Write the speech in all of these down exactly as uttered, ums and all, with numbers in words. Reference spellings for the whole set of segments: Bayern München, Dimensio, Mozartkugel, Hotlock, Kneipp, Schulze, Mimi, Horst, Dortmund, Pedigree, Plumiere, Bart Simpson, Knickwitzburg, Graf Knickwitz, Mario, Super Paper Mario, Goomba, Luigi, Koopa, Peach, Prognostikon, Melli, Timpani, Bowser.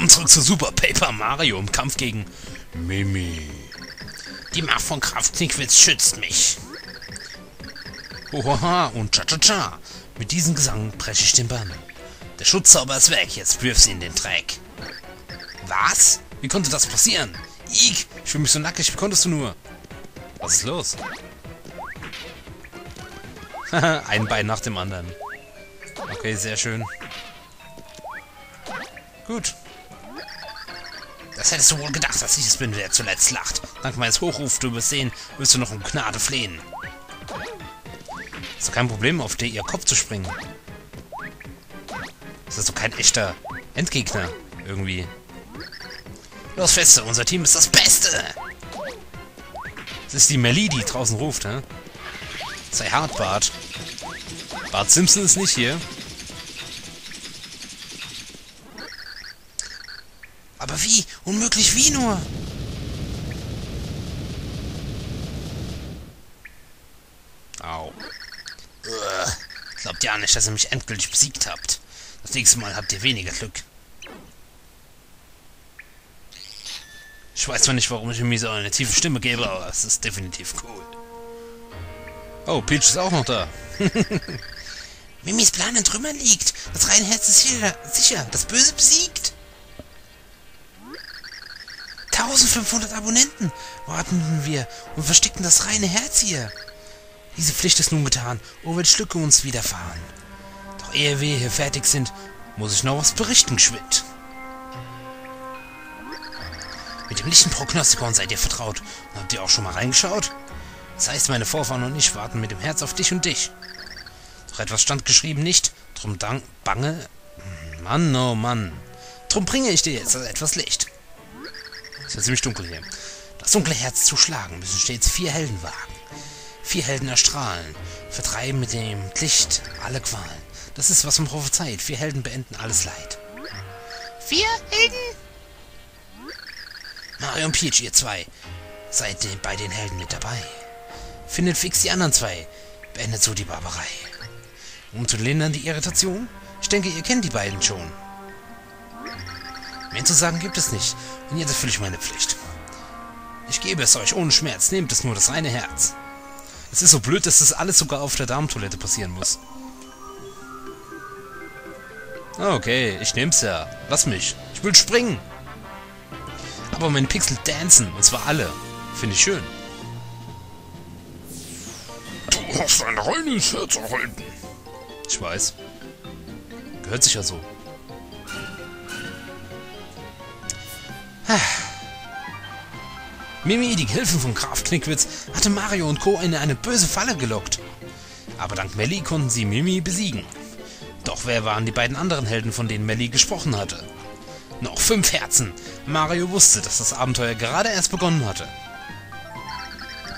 Willkommen zurück zu Super Paper Mario im Kampf gegen Mimi. Die Macht von Graf Knickwitz schützt mich. Ohoha und cha-cha-cha. Mit diesem Gesang breche ich den Bann. Der Schutzzauber ist weg, jetzt wirf sie in den Dreck. Was? Wie konnte das passieren? Ich, ich fühle mich so nackig, wie konntest du nur? Was ist los? Haha, ein Bein nach dem anderen. Okay, sehr schön. Gut. Das hättest du wohl gedacht, dass ich es bin, der zuletzt lacht. Dank meines Hochrufs, du wirst sehen, wirst du noch um Gnade flehen. Ist doch kein Problem, auf dir ihr Kopf zu springen. Das ist doch kein echter Endgegner, irgendwie. Los, Feste, unser Team ist das Beste! Das ist die Melli, die draußen ruft, hä? Sei hart, Bart. Bart Simpson ist nicht hier. Aber wie? Unmöglich wie nur? Au. Uah. Glaubt ja nicht, dass ihr mich endgültig besiegt habt. Das nächste Mal habt ihr weniger Glück. Ich weiß zwar nicht, warum ich ihm so eine tiefe Stimme gebe, aber es ist definitiv cool. Oh, Peach ist auch noch da. Mimis Plan in Trümmern liegt. Das reine Herz ist sicher. Das Böse besiegt. eintausendfünfhundert Abonnenten warteten wir und versteckten das reine Herz hier. Diese Pflicht ist nun getan. Oh, welch Glück uns widerfahren. Doch ehe wir hier fertig sind, muss ich noch was berichten, geschwind. Mit dem Lichten Prognostikon seid ihr vertraut. Habt ihr auch schon mal reingeschaut? Das heißt, meine Vorfahren und ich warten mit dem Herz auf dich und dich. Doch etwas stand geschrieben nicht. Drum dank bange... Mann, oh Mann. Drum bringe ich dir jetzt etwas Licht. Es wird ziemlich dunkel hier. Das dunkle Herz zu schlagen, müssen stets vier Helden wagen. Vier Helden erstrahlen. Vertreiben mit dem Licht alle Qualen. Das ist, was man prophezeit. Vier Helden beenden alles Leid. Vier Helden? Mario und Peach, ihr zwei, seid bei den Helden mit dabei. Findet fix die anderen zwei, beendet so die Barbarei. Um zu lindern die Irritation, ich denke, ihr kennt die beiden schon. Mehr zu sagen gibt es nicht, und jetzt erfülle ich meine Pflicht. Ich gebe es euch ohne Schmerz, nehmt es nur das reine Herz. Es ist so blöd, dass das alles sogar auf der Damentoilette passieren muss. Okay, ich nehm's ja. Lass mich. Ich will springen. Aber meine Pixel tanzen, und zwar alle. Finde ich schön. Du hast ein reines Herz erhalten. Ich weiß. Gehört sich ja so. Mimi, die Gehilfin von Graf Knickwitz, hatte Mario und Co. in eine böse Falle gelockt. Aber dank Melli konnten sie Mimi besiegen. Doch wer waren die beiden anderen Helden, von denen Melli gesprochen hatte? Noch fünf Herzen. Mario wusste, dass das Abenteuer gerade erst begonnen hatte.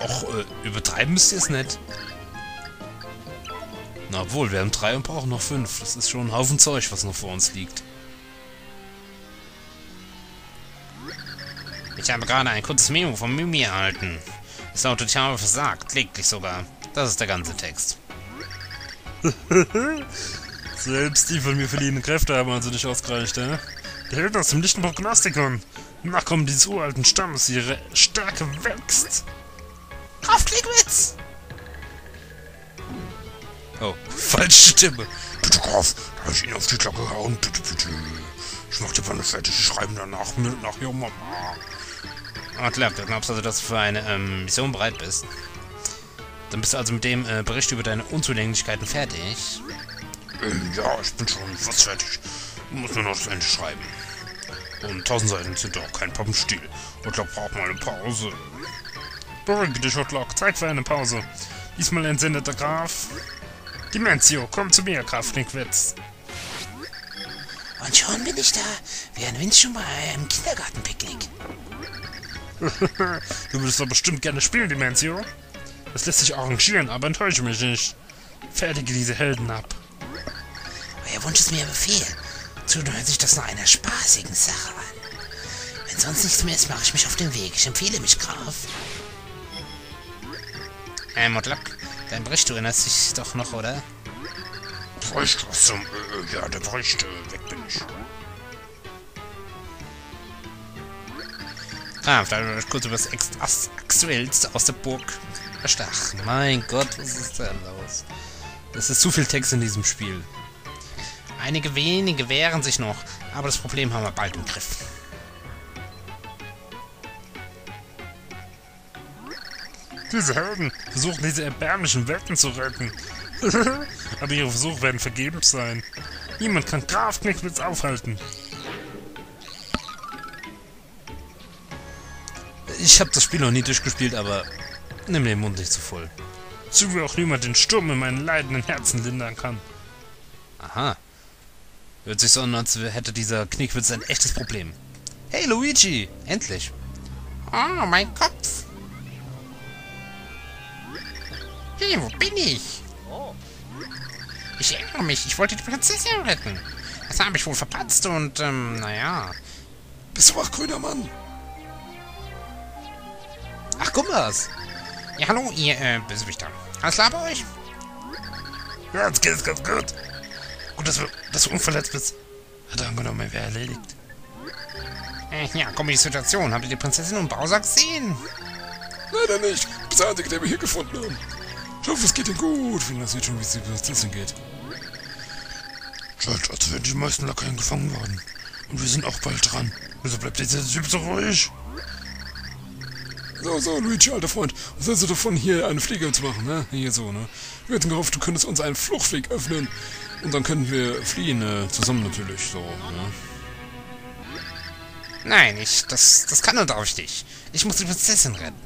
Och, äh, übertreiben müsst ihr es nicht. Na obwohl, wir haben drei und brauchen noch fünf. Das ist schon ein Haufen Zeug, was noch vor uns liegt. Ich habe gerade ein kurzes Memo von Mimi erhalten. Es lautet, ich habe versagt, lediglich sogar. Das ist der ganze Text. Selbst die von mir verliehenen Kräfte haben also nicht ausgereicht, ne? Der Held aus dem Lichten Prognostikon. Nachkommen dieses uralten Stammes, ihre Stärke wächst. Graf Knickwitz! Oh, falsche Stimme. Bitte, Graf, da habe ich Ihnen auf die Glocke gehauen. Bitte, bitte. Ich mach die Pfanne fertig, ich schreibe danach mit nach ihrer Mama. Ah, klar, du glaubst also, dass du für eine ähm, Mission bereit bist. Dann bist du also mit dem äh, Bericht über deine Unzulänglichkeiten fertig. Ähm, ja, ich bin schon fast fertig. Muss nur noch das Ende schreiben. Und tausend Seiten sind doch kein Pappenstiel. Hotlock braucht mal eine Pause. Beruhige dich, Hotlock. Zeit für eine Pause. Diesmal entsendet der Graf. Dimensio, komm zu mir, Graf Knickwitz. Und schon bin ich da. Wie ein Wind schon bei einem Kindergartenpicknick. Du würdest doch bestimmt gerne spielen, Dimensio. Das lässt sich arrangieren, aber enttäusche mich nicht. Fertige diese Helden ab. Euer Wunsch ist mir Befehl. Zudem hört sich das nach einer spaßigen Sache an. Wenn sonst nichts mehr ist, mache ich mich auf den Weg. Ich empfehle mich, Graf. Hey, Modlock, dein Bericht, du erinnerst dich doch noch, oder? Bericht, was zum... Äh, ja, der Bericht, äh, weg bin ich. Ah, vielleicht habe ich kurz über das Axwelz aus der Burg erstach. Mein Gott, was ist denn los? Es ist zu viel Text in diesem Spiel. Einige wenige wehren sich noch, aber das Problem haben wir bald im Griff. Diese Helden versuchen, diese erbärmlichen Welten zu retten. Aber ihre Versuche werden vergebens sein. Niemand kann Graf Knickwitz aufhalten. Ich habe das Spiel noch nie durchgespielt, aber nimm den Mund nicht zu voll. Zu wie auch niemand den Sturm in meinen leidenden Herzen lindern kann. Aha. Hört sich so an, als hätte dieser Knickwitz ein echtes Problem. Hey Luigi! Endlich! Oh, mein Kopf! Hey, wo bin ich? Ich ärgere mich, ich wollte die Prinzessin retten. Das habe ich wohl verpatzt und, ähm, naja. Bist du wach, grüner Mann? Ach, Goombas! Ja, hallo, ihr, äh, Bösewichter. Alles klar bei euch? Ja, jetzt geht's ganz gut. Gut, dass du, dass du unverletzt bist. Hat er angenommen, er wäre erledigt. Äh, ja, komische Situation. Habt ihr die Prinzessin und Bowser gesehen? Leider nicht. Du bist der Einzige, der wir hier gefunden haben. Ich hoffe, es geht dir gut. Ich finde, das sieht schon, wie es dir Prinzessin geht. Schaut, als wären die meisten Lakaien gefangen worden. Und wir sind auch bald dran. Wieso bleibt dieser Typ so ruhig? So, so, Luigi, alter Freund. Was hältst du davon, hier eine Fliege zu machen, ne? Hier so, ne? Wir hätten gehofft, du könntest uns einen Fluchtweg öffnen. Und dann könnten wir fliehen, äh, zusammen natürlich, so, ne? Nein, ich, das, das kann und darf ich nicht. Ich muss die Prinzessin retten.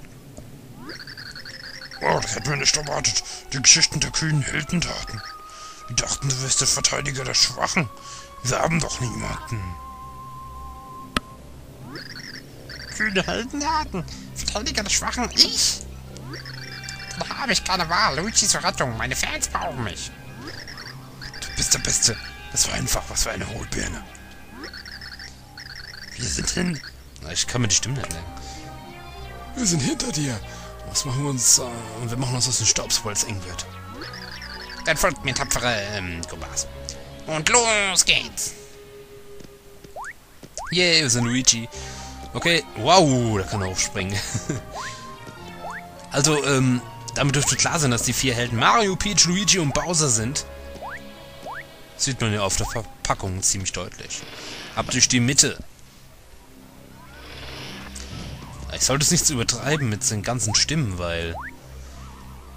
Oh, das hätten wir nicht erwartet. Die Geschichten der kühnen Heldentaten. Wir dachten, du wärst der Verteidiger der Schwachen. Wir haben doch niemanden. Kühne Heldentaten? Verteidiger der Schwachen? Ich? Dann habe ich keine Wahl. Luigi zur Rettung. Meine Fans brauchen mich. Du bist der Beste. Das war einfach. Was für eine Hohlbirne. Wir sind hin... Ich kann mir die Stimme nicht merken. Wir sind hinter dir. Was machen wir uns... Äh, wir machen uns aus den Staub, sobald es eng wird. Dann folgt mir tapfere ähm, Goombas. Und los geht's! Yay, wir sind Luigi. Okay, wow, da kann er hochspringen. Also, ähm, damit dürfte klar sein, dass die vier Helden Mario, Peach, Luigi und Bowser sind. Das sieht man ja auf der Verpackung ziemlich deutlich. Ab durch die Mitte. Ich sollte es nicht übertreiben mit den ganzen Stimmen, weil...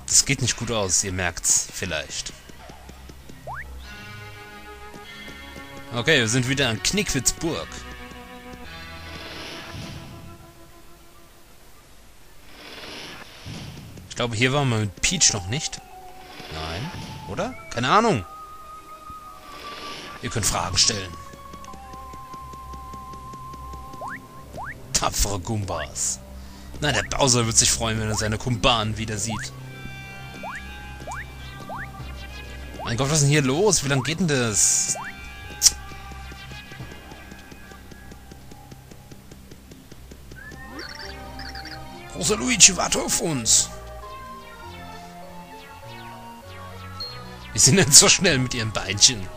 Das geht nicht gut aus, ihr merkt's vielleicht. Okay, wir sind wieder an Knickwitzburg. Ich glaube, hier waren wir mit Peach noch nicht. Nein, oder? Keine Ahnung. Ihr könnt Fragen stellen. Tapfere Goombas. Na, der Bowser wird sich freuen, wenn er seine Kumpanen wieder sieht. Mein Gott, was ist denn hier los? Wie lange geht denn das? Großer Luigi, warte auf uns! Die sind nicht so schnell mit ihren Beinchen.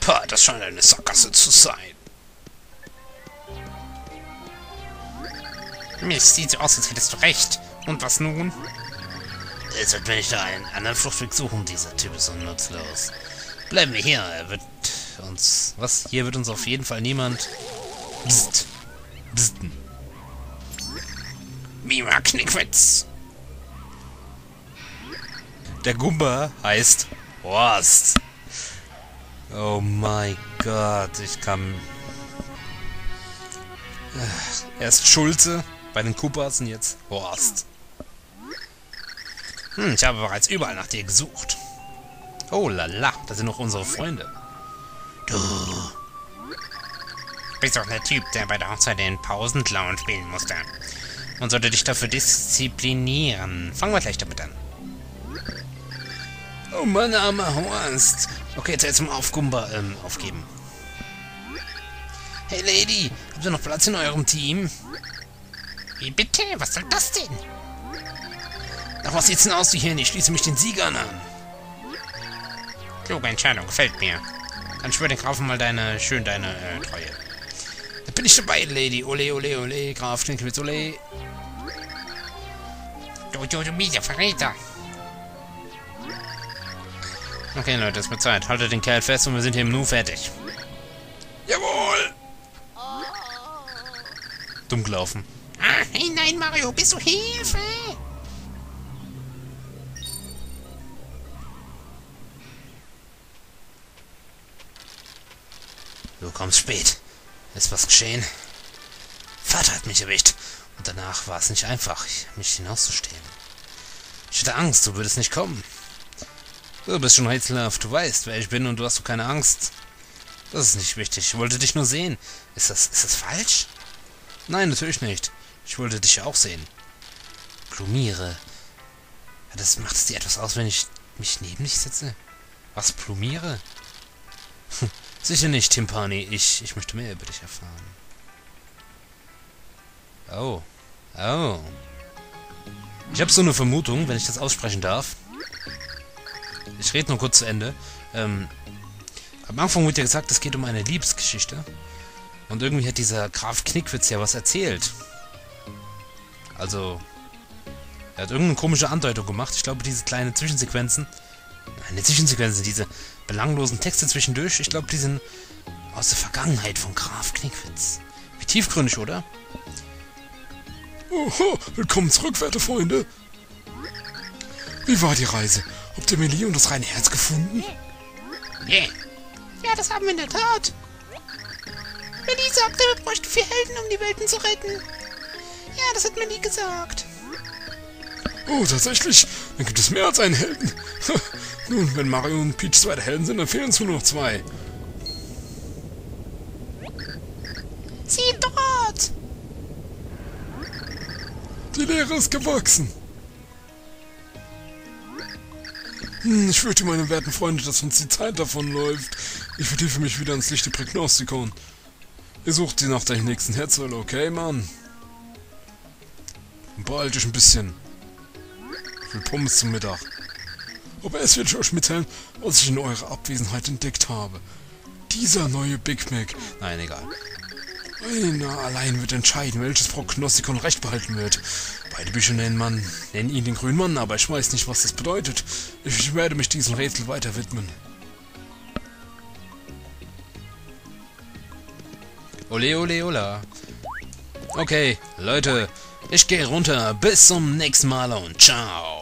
Pah, das scheint eine Sackgasse zu sein. Mist, sieht so aus, als hättest du recht. Und was nun? Jetzt wird mir nicht da einen anderen Fluchtweg suchen. Dieser Typ ist so nutzlos. Bleiben wir hier. Er wird uns... Was? Hier wird uns auf jeden Fall niemand... Psst. Psten. Mima Knickwitz. Der Goomba heißt Horst. Oh mein Gott, ich kann... Erst Schulze bei den Koopas und jetzt Horst. Hm, ich habe bereits überall nach dir gesucht. Oh lala, das sind noch unsere Freunde. Du bist doch der Typ, der bei der Hochzeit den Pausenklauen spielen musste. Man sollte dich dafür disziplinieren. Fangen wir gleich damit an. Oh, mein armer Horst. Okay, jetzt zum Aufgumba ähm, aufgeben. Hey Lady, habt ihr noch Platz in eurem Team? Wie bitte? Was soll das denn? Doch was sieht's denn aus, du Hirn? Ich schließe mich den Siegern an. Kluge Entscheidung, gefällt mir. Dann schwör den Grafen mal deine, schön deine äh, Treue. Da bin ich dabei, Lady. Ole, ole, ole. Graf Knickwitz, ole. Du, du, du mieser Verräter. Okay, Leute, es wird Zeit. Haltet den Kerl fest und wir sind hier im Nu fertig. Jawohl! Dumm gelaufen. Ah, hey, nein, Mario, bist du Hilfe? Du kommst spät. Ist was geschehen? Vater hat mich erwischt. Und danach war es nicht einfach, mich hinauszustehen. Ich hatte Angst, du würdest nicht kommen. Du bist schon rätselhaft. Du weißt, wer ich bin und du hast doch keine Angst. Das ist nicht wichtig. Ich wollte dich nur sehen. Ist das, ist das falsch? Nein, natürlich nicht. Ich wollte dich ja auch sehen. Plumiere. Ja, das macht es dir etwas aus, wenn ich mich neben dich setze? Was, Plumiere? Sicher nicht, Timpani. Ich, ich möchte mehr über dich erfahren. Oh. Oh. Ich habe so eine Vermutung, wenn ich das aussprechen darf. Ich rede nur kurz zu Ende. Ähm, am Anfang wurde ja gesagt, es geht um eine Liebesgeschichte. Und irgendwie hat dieser Graf Knickwitz ja was erzählt. Also, er hat irgendeine komische Andeutung gemacht. Ich glaube, diese kleinen Zwischensequenzen, eine Zwischensequenzen, diese belanglosen Texte zwischendurch, ich glaube, die sind aus der Vergangenheit von Graf Knickwitz. Wie tiefgründig, oder? Oho, willkommen zurück, werte Freunde. Wie war die Reise? Habt ihr Melli und das reine Herz gefunden? Yeah. Ja, das haben wir in der Tat. Melli sagte, wir bräuchten vier Helden, um die Welten zu retten. Ja, das hat Melli gesagt. Oh, tatsächlich? Dann gibt es mehr als einen Helden. Nun, wenn Mario und Peach zwei Helden sind, dann fehlen uns nur noch zwei. Sieh dort! Die Leere ist gewachsen. Ich fürchte, meine werten Freunde, dass uns die Zeit davonläuft. Ich vertiefe mich wieder ins Lichten Prognostikon. Ihr sucht die nach der nächsten Herzölle, okay, Mann? Und beeilt euch ein bisschen. Ich will Pommes zum Mittag. Aber erst will ich euch mitteilen, was ich in eurer Abwesenheit entdeckt habe. Dieser neue Big Mac. Nein, egal. Einer allein wird entscheiden, welches Prognostikon recht behalten wird. Beide Bücher nennen, man, nennen ihn den grünen Mann, aber ich weiß nicht, was das bedeutet. Ich werde mich diesem Rätsel weiter widmen. Ole, ole, ola. Okay, Leute, ich gehe runter. Bis zum nächsten Mal und ciao.